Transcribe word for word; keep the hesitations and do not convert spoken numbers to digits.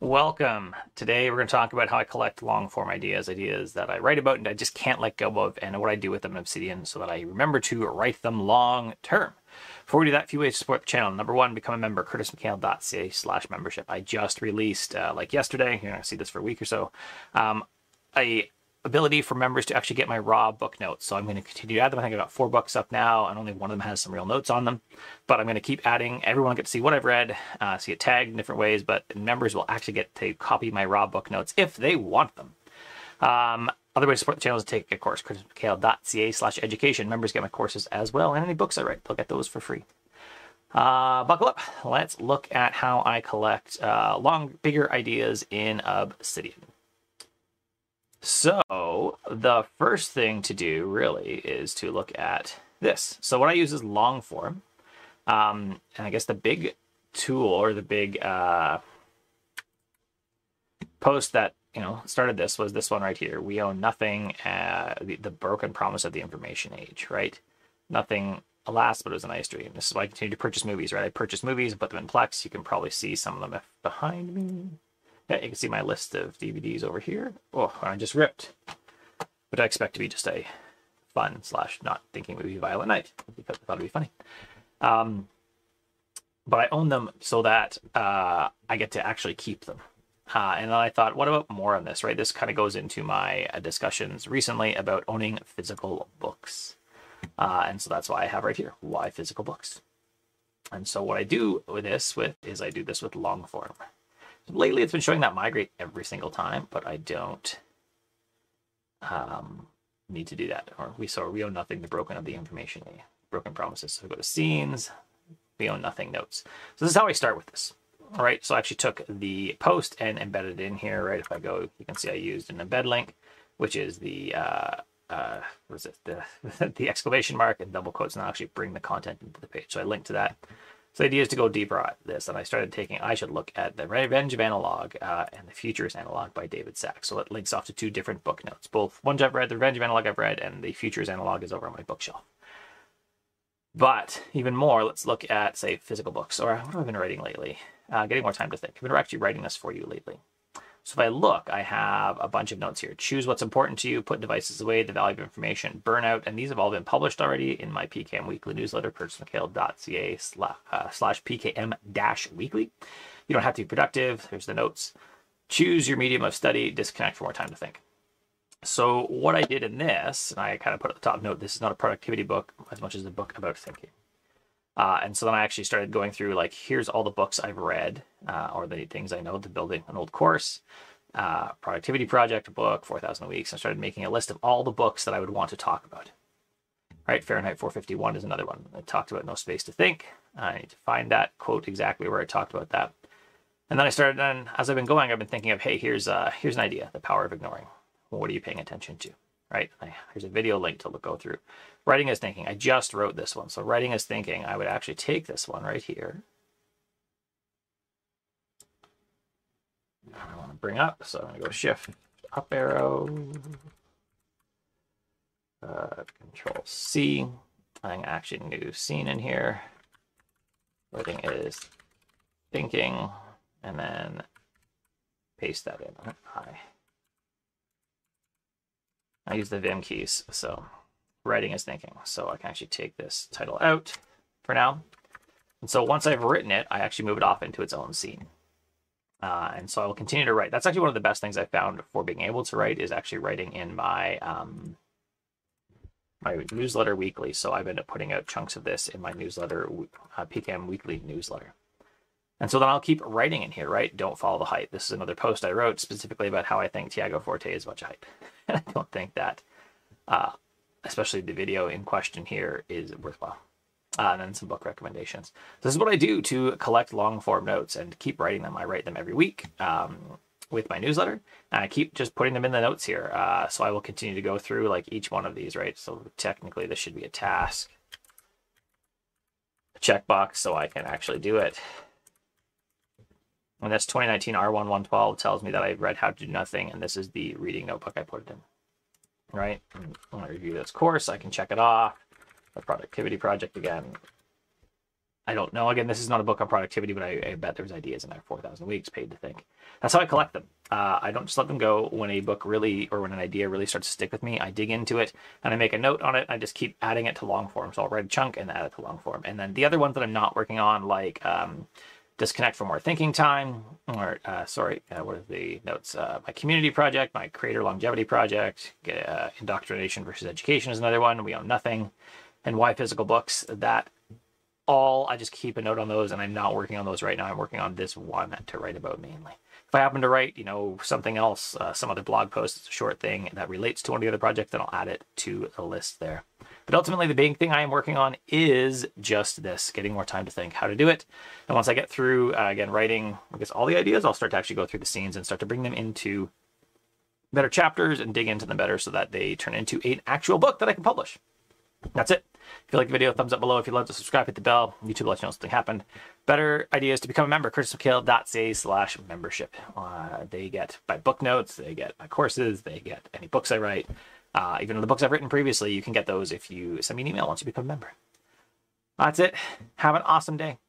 Welcome. Today we're going to talk about how I collect long form ideas, ideas that I write about and I just can't let go of, and what I do with them in Obsidian so that I remember to write them long term. Before we do that, a few ways to support the channel. Number one, become a member, curtismcale.ca slash membership. I just released, uh, like yesterday, you're going to see this for a week or so, um, a ability for members to actually get my raw book notes. So I'm going to continue to add them. I think I've got four books up now, and only one of them has some real notes on them. But I'm going to keep adding. Everyone will get to see what I've read, uh, see it tagged in different ways, but members will actually get to copy my raw book notes if they want them. Um, other way to support the channel is to take a course, curtismcale.ca slash education. Members get my courses as well, and any books I write, they'll get those for free. Uh, buckle up. Let's look at how I collect uh, long, bigger ideas in Obsidian. So the first thing to do really is to look at this. So what I use is Longform. Um, and I guess the big tool or the big uh, post that, you know, started this was this one right here. We own nothing, uh, the, the broken promise of the information age, right? Nothing alas, but it was a nice dream. This is why I continue to purchase movies, right? I purchase movies and put them in Plex. You can probably see some of them behind me. Yeah, you can see my list of D V Ds over here. Oh, I just ripped. But I expect to be just a fun slash not thinking movie Violent Night, because I thought it'd be funny. Um, but I own them so that uh, I get to actually keep them. Uh, and then I thought, what about more on this, right? This kind of goes into my uh, discussions recently about owning physical books. Uh, and so that's why I have right here, why physical books. And so what I do with this with is I do this with Longform. Lately, it's been showing that migrate every single time, but I don't um, need to do that. Or we saw we own nothing, the broken of the information, the broken promises. So we go to scenes, we own nothing notes. So this is how I start with this. All right, so I actually took the post and embedded it in here, right? If I go, you can see I used an embed link, which is the, uh, uh, what is it? The, the exclamation mark and double quotes, and I'll actually bring the content into the page. So I linked to that. So the idea is to go deeper on this, and I started taking, I should look at the Revenge of Analog uh, and the Futures Analog by David Sachs. So it links off to two different book notes, both ones I've read, the Revenge of Analog I've read, and the Futures Analog is over on my bookshelf. But even more, let's look at, say, physical books, or what have I been writing lately? Uh, getting more time to think. I've been actually writing this for you lately. So if I look, I have a bunch of notes here. Choose what's important to you, put devices away, the value of information, burnout, and these have all been published already in my P K M weekly newsletter, curtismcale.ca slash PKM weekly. You don't have to be productive. Here's the notes. Choose your medium of study, disconnect for more time to think. So what I did in this, and I kind of put at the top note, this is not a productivity book as much as a book about thinking. Uh, and so then I actually started going through, like, here's all the books I've read, uh, or the things I know, the building an old course, uh, productivity project book, four thousand weeks. I started making a list of all the books that I would want to talk about. All right, Fahrenheit four fifty-one is another one. I talked about No Space to Think. I need to find that quote exactly where I talked about that. And then I started, and as I've been going, I've been thinking of, hey, here's uh, here's an idea, the power of ignoring. Well, what are you paying attention to? Right? I, here's a video link to go through. Writing as thinking. I just wrote this one. So writing as thinking, I would actually take this one right here. I want to bring up, so I'm going to go shift up arrow, uh, control C. I can actually new scene in here. Writing is thinking, and then paste that in. I I use the Vim keys, so writing is thinking. So I can actually take this title out for now. And so once I've written it, I actually move it off into its own scene. Uh, and so I will continue to write. That's actually one of the best things I found for being able to write is actually writing in my um, my newsletter weekly. So I've been putting out chunks of this in my newsletter, uh, P K M weekly newsletter. And so then I'll keep writing in here, right? Don't follow the hype. This is another post I wrote specifically about how I think Tiago Forte is a bunch of hype. And I don't think that, uh, especially the video in question here, is worthwhile. Uh, and then some book recommendations. This is what I do to collect long form notes and keep writing them. I write them every week um, with my newsletter. And I keep just putting them in the notes here. Uh, so I will continue to go through like each one of these, right? So technically this should be a task, a checkbox, so I can actually do it. And that's twenty nineteen R one one twelve tells me that I've read How to Do Nothing, and this is the reading notebook I put it in. Right? And when I review this course, I can check it off. The productivity project again. I don't know. Again, this is not a book on productivity, but I, I bet there's ideas in there. four thousand weeks, Paid to Think. That's how I collect them. Uh, I don't just let them go. When a book really, or when an idea really starts to stick with me, I dig into it and I make a note on it. I just keep adding it to long form. So I'll write a chunk and add it to long form. And then the other ones that I'm not working on, like um, Disconnect from Our Thinking Time, or uh, sorry, uh, what are the notes? Uh, my community project, my creator longevity project, uh, Indoctrination versus Education is another one. We Own Nothing, and Why Physical Books. That all, I just keep a note on those, and I'm not working on those right now. I'm working on this one to write about mainly. If I happen to write, you know, something else, uh, some other blog post, it's a short thing that relates to one of the other projects, then I'll add it to the list there. But ultimately, the big thing I am working on is just this, getting more time to think how to do it. And once I get through, uh, again, writing, I guess, all the ideas, I'll start to actually go through the scenes and start to bring them into better chapters and dig into them better so that they turn into an actual book that I can publish. That's it. If you like the video, thumbs up below. If you loved it, subscribe, hit the bell. YouTube lets you know something happened. Better ideas to become a member, curtis mchale dot c a slash membership. Uh, they get my book notes, they get my courses, they get any books I write. Uh, even the books I've written previously, you can get those if you send me an email once you become a member. That's it. Have an awesome day.